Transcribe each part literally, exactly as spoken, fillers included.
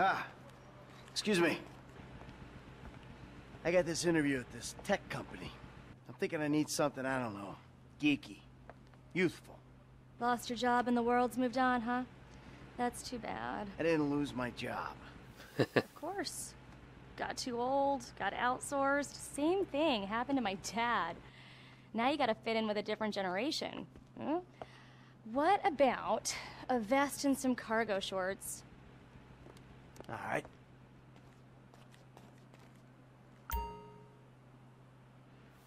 Ah, excuse me. I got this interview at this tech company. I'm thinking I need something, I don't know, geeky, youthful. Lost your job and the world's moved on, huh? That's too bad. I didn't lose my job. Of course. Got too old, got outsourced. Same thing happened to my dad. Now you gotta fit in with a different generation. Hmm? What about a vest and some cargo shorts? All right.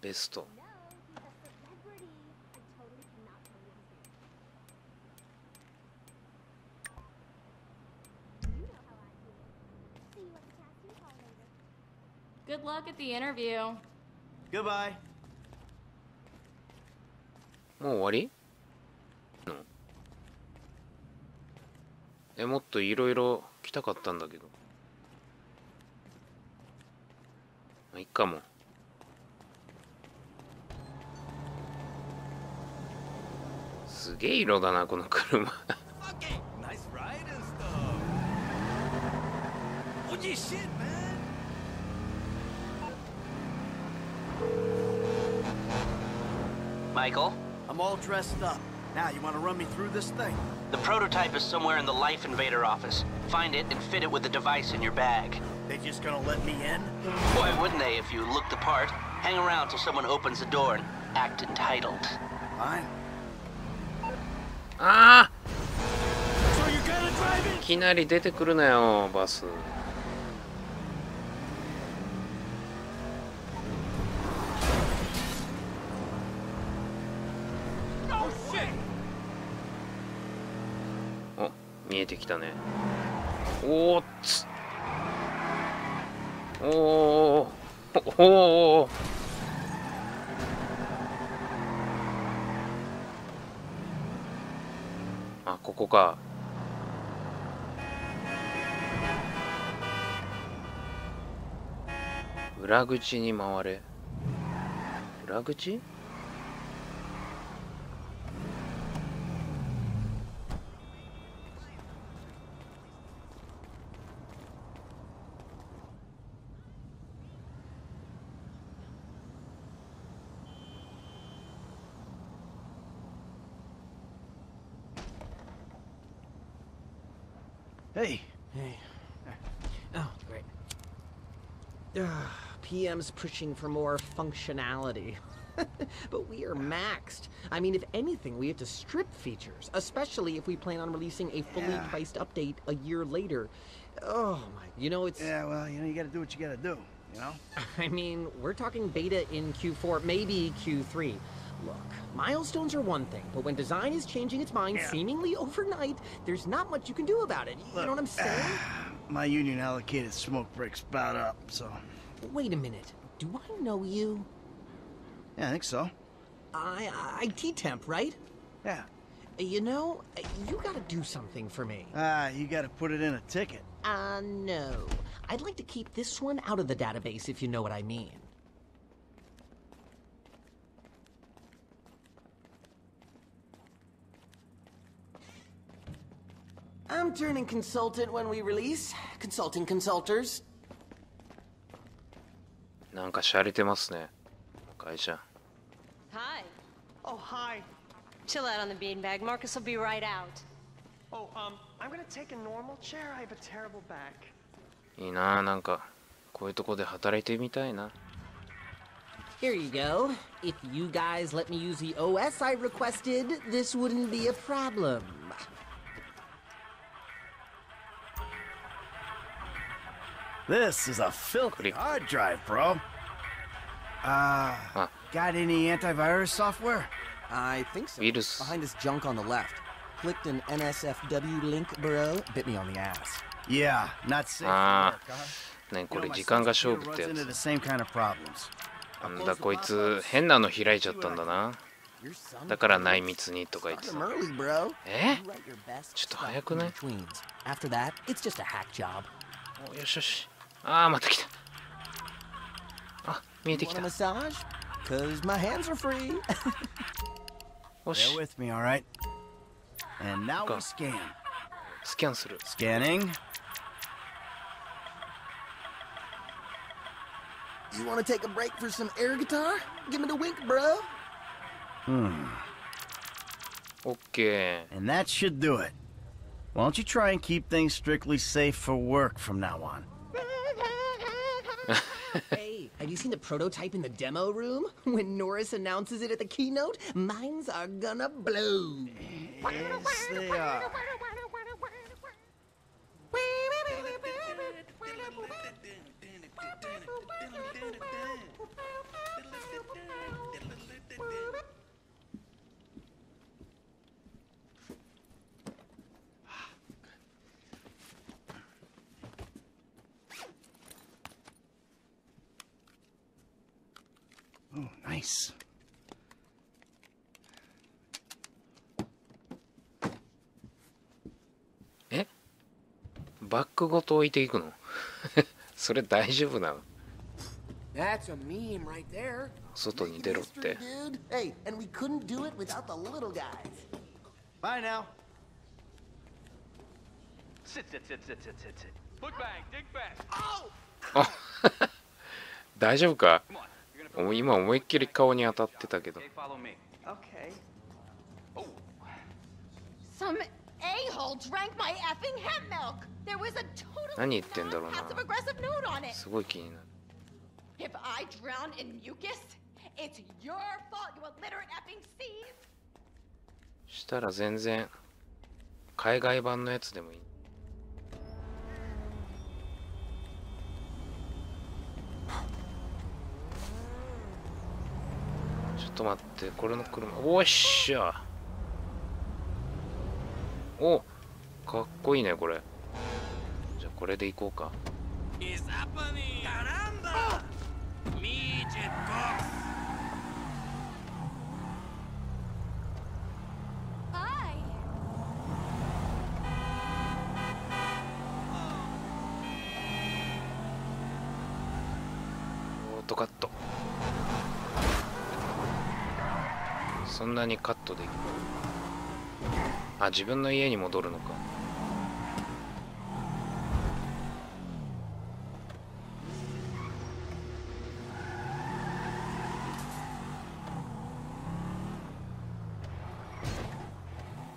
Pistol. Good luck at the interview. Goodbye. More worry? No. Eh, more toいろいろ来たかったんだけど。まあ、いっかも。 すげえ色だなこの車。Michael, I'm all dressed up. Now you want to run me through this thing? The prototype is somewhere in the Life Invader office. Find it and fit it with the device in your bag. They just gonna let me in? Why wouldn't they if you look the part? Hang around till someone opens the door and act entitled. Fine. Ah! So you gotta drive it. いきなり出てくるなよバス。お、見えてきたね。おーつ。おおおお。 あ、ここか。裏口に回れ。裏口？Hey. Hey. Oh, great. Ugh, P M's pushing for more functionality. But we are maxed. I mean, if anything, we have to strip features, especially if we plan on releasing a fully yeah. priced update a year later. Oh, my. You know, it's... Yeah, well, you know, you gotta do what you gotta do, you know? I mean, we're talking beta in Q four, maybe Q three. Look, milestones are one thing, but when design is changing its mind yeah. seemingly overnight, there's not much you can do about it. You Look, know what I'm saying? Uh, my union allocated smoke breaks about up, so... Wait a minute. Do I know you? Yeah, I think so. I... I T-Temp, right? Yeah. You know, you gotta do something for me. Ah, uh, you gotta put it in a ticket. Uh, no. I'd like to keep this one out of the database, if you know what I mean. I'm turning consultant when we release. Consulting consulters. なんかしゃれてますね。会社。Hi. Oh, hi. Chill out on the beanbag. Marcus will be right out. Oh, um, I'm gonna take a normal chair. I have a terrible back. いいな、なんかこういうとこで働いてみたいな。 Here you go. If you guys let me use the O S I requested, this wouldn't be a problem. This is a filthy hard drive, bro. Uh, huh. Got any antivirus software? I think so. Virus. Behind this junk on the left. Clicked an N S F W link, bro. Bit me on the ass. Yeah, not safe. Ah, man, this is time to runs into the same kind of problems. Damn, that guy opened a weird one. That's why not secretly. Early, bro. Eh? It's a little fast. After that, it's just a hack job. よしよし。ああ、また来た。あ、見えてきた。Cuz my hands are free. Bear with me, all right? And now we scan. スキャンする。Scanning. You want to take a break for some air guitar? Give me the wink, bro. Hmm. Okay. And that should do it. Why don't you try and keep things strictly safe for work from now on? Hey, have you seen the prototype in the demo room? When Norris announces it at the keynote, minds are gonna blow. Yes, they are. Oh, nice.え? バッグごと置いていくの? それ大丈夫なの? That's a meme right there. 外に出ろって。 Hey, and we couldn't do it without the little guys. Bye now. Sit, sit, sit, sit, sit, sit. Look back, dig back. Oh! 大丈夫か? 今思いっきり顔に当たってたけど。何言ってんだろうな。すごい気になる。したら全然海外版のやつでもいい。 ちょっと待って、これの車。おっしゃ。お、かっこいいねこれ。じゃあこれで行こうか。オートカット。 そんなにカットできる。あ、自分の家に戻るのか。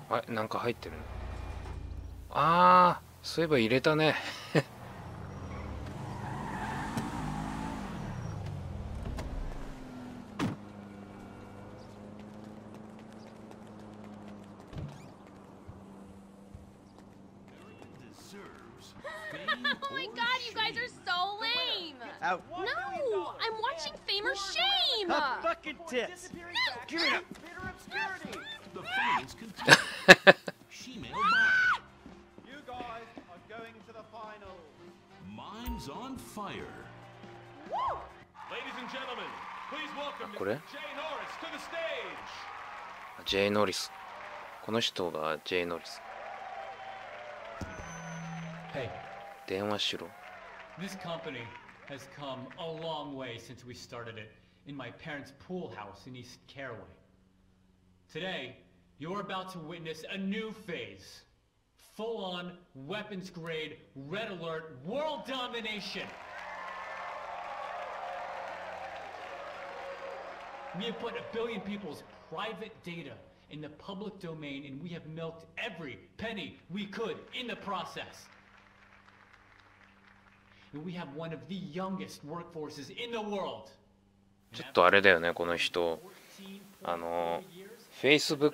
あ、なんか入ってる。ああ、そういえば入れたね。これ? Jay Norris. この人が Jay Norris。電話しろ。 This company has come a long way since we started it in my parents' pool house in East Caraway. Today, you're about to witness a new phase. Full-on, weapons-grade, red alert, world domination. We have put a billion people's private data in the public domain, and we have milked every penny we could in the process. And we have one of the youngest workforces in the world. ちょっとあれだよね、この人。あの、Facebook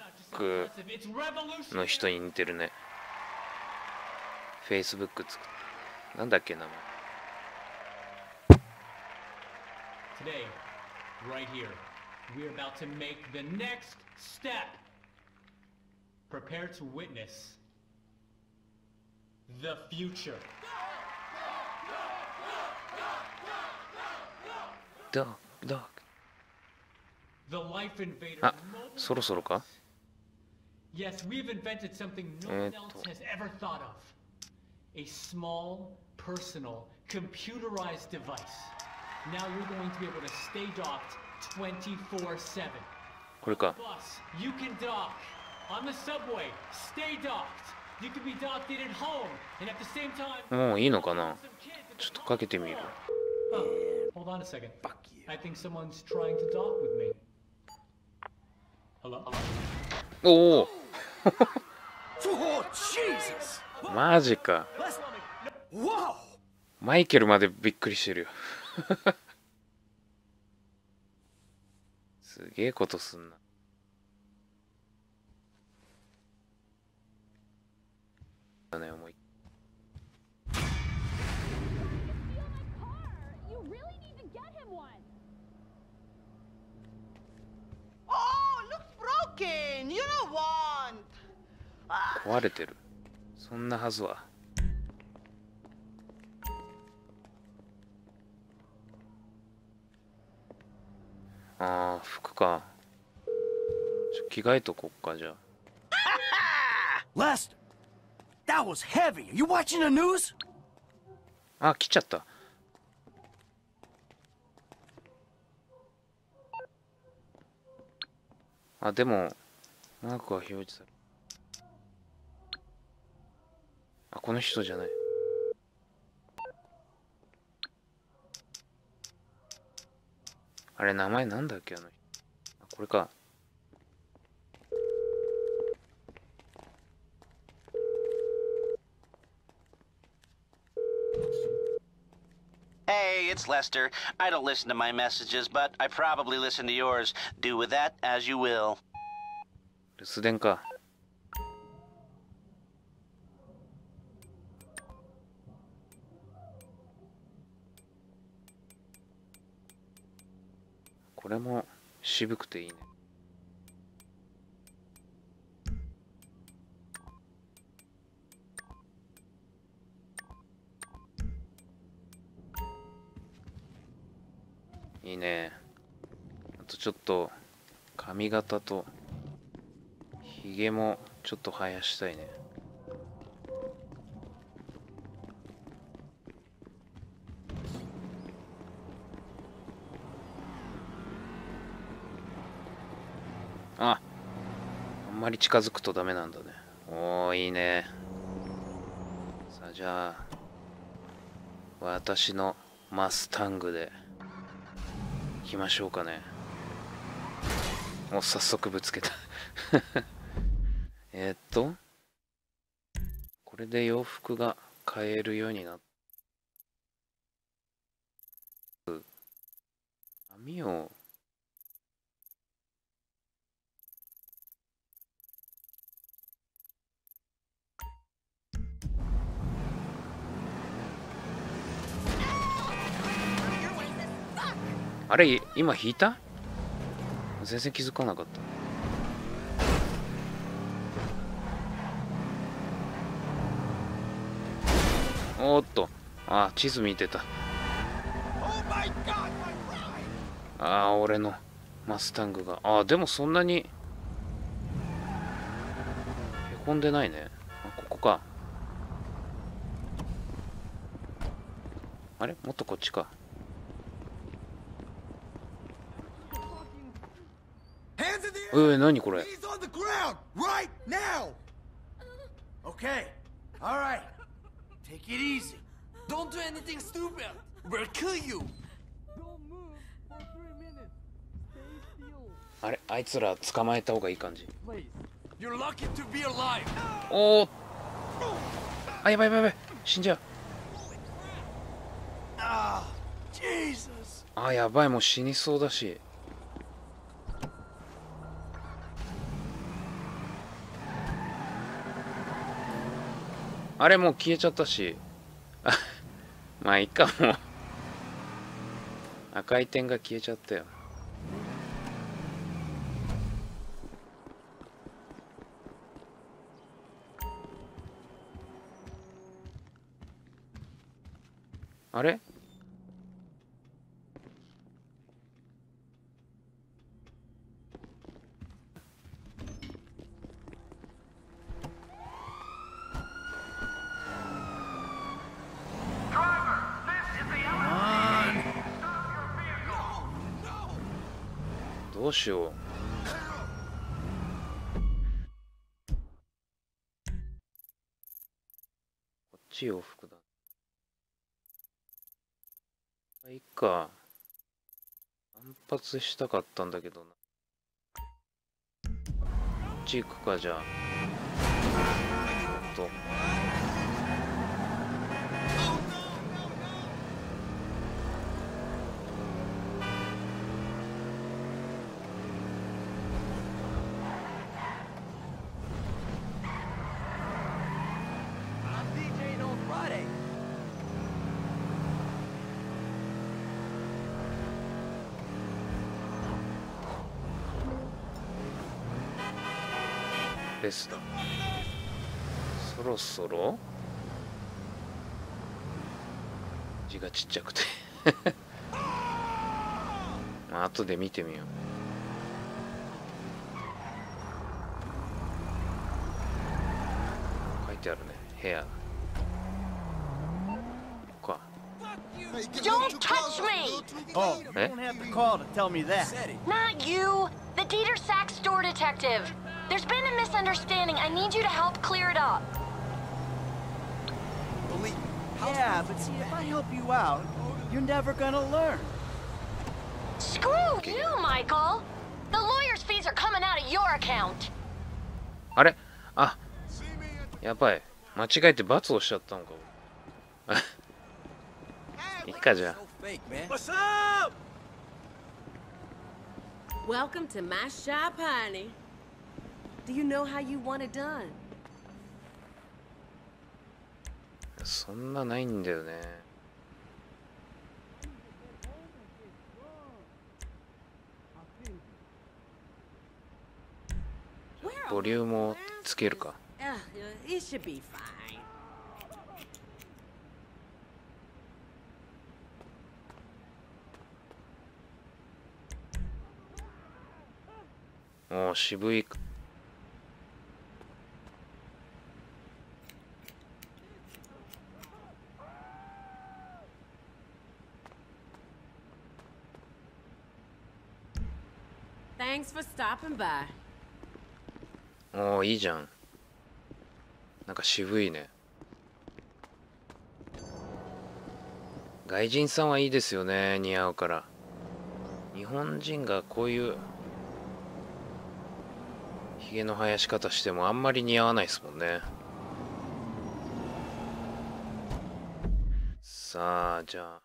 の人に似てるね。Facebook作った。なんだっけ名前。Today, right here, we're about to make the next step. Prepare to witness the future. どう? Look. The Life Invader. Ah, そろそろか? Yes, we've invented something no one else has ever thought of. A small, personal, computerized device. Now you're going to be able to stay docked twenty-four seven. On the bus, you can dock. On the subway, stay docked. You can be docked at home, and at the same time. もういいのかな? ちょっとかけてみる。Oh, hold on a second. Fuck you. I think someone's trying to talk with me. Hello? Oh. Oh, Jesus. マジか。マイケルまでびっくりしてるよ。すげえことすんな。だね、もう。 壊れてる。そんなはずは。ああ、服か。ちょ、着替えとこっかじゃあ。Lester, that was heavy. Are you watching the news? あ、来ちゃった。あ、でもマークは表示される。 あ、この人じゃない。あれ、名前なんだっけ、あの人。あ、これか。Hey, it's Lester. I don't listen to my messages, but I probably listen to yours. Do with that as you will. 留守電か。 これも渋くていいね。いいね。あとちょっと髪型とひげもちょっと生やしたいね。あ、あんまり近づくとダメなんだね。おー、いいね。さあ、じゃあ、私のマスタングで、行きましょうかね。お、早速ぶつけた。えっと、これで洋服が買えるようになった。網を、 あれ、今引いた？全然気づかなかった。おーっと、あ、地図見てた。あー、俺のマスタングが。あー、でもそんなにへこんでないね。あ、ここか。あれ、もっとこっちか。 え、何これ。あれ、あいつら捕まえた方がいい感じ。おお。あ、やばいやばいやばい。死んじゃう。あ、やばい。もう死にそうだし。 あれもう消えちゃったし。まあいいかも。赤い点が消えちゃったよ。あれ？どうしよう。こっち洋服だ。まあいいか。反発したかったんだけどな。こっち行くか、じゃあ。おっと。そろそろ字がちっちゃくてまあ後で見てみよう。書いてあるね、部屋。ここか。Don't touch me! Oh, you don't have to call to tell me that. Not you, the Dieter Sachs store detective. There's been a misunderstanding. I need you to help clear it up. Yeah, but see, if I help you out, you're never gonna learn. Screw you, Michael. The lawyer's fees are coming out of your account. あれ、あ、やばい。間違えて罰をしちゃったのか。いいかじゃあ。Welcome to my shop, honey. Do you know how you want it done? そんなないんだよね。ボリュームをつけるか。おお、渋い。Thanks for stopping by. おお、いいじゃん。なんか渋いね。外人さんはいいですよね、似合うから。日本人がこういうひげの生やし方してもあんまり似合わないですもんね。さあ、じゃあ。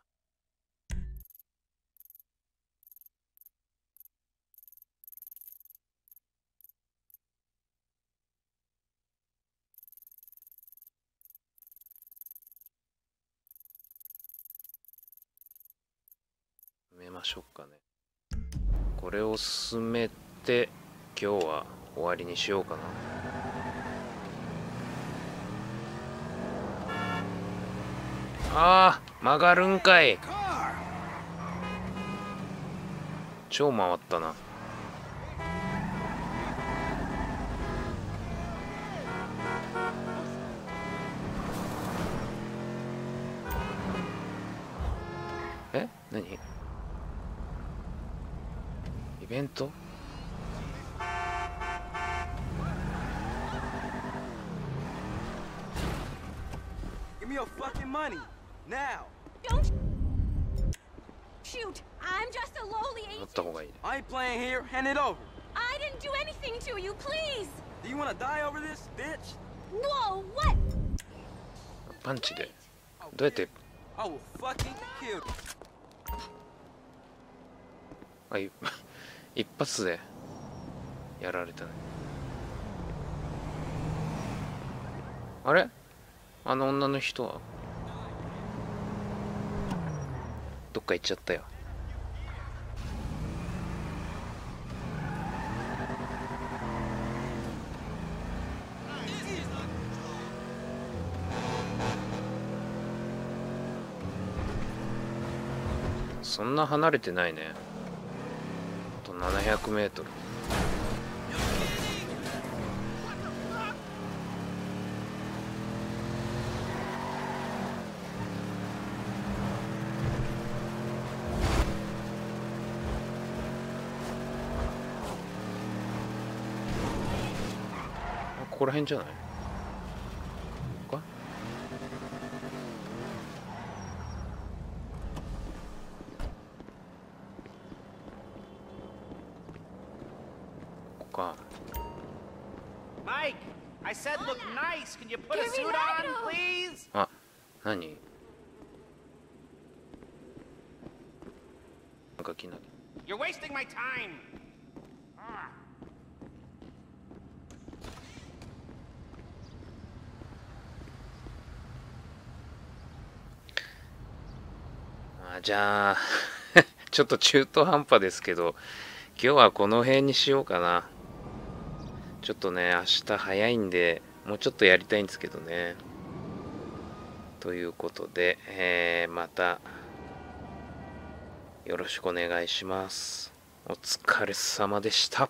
ましょうかね。これを進めて今日は終わりにしようかな。あー、曲がるんかい。超回ったな。え、何？イベント？乗った方がいいね。パンチでどうやって？あい一発でやられたね。あれ？あの女の人はどっか行っちゃったよ。そんな離れてないね。ななひゃくメートル。ここら辺じゃない？ここか？ qua. Mike, I said look nice. Can you put a suit on, please? あ、何？なんか気になる。You're wasting my time. Ah, じゃあちょっと中途半端ですけど、今日はこの辺にしようかな。ちょっとね、明日早いんで、もうちょっとやりたいんですけどね。ということで、えー、また、よろしくお願いします。お疲れ様でした。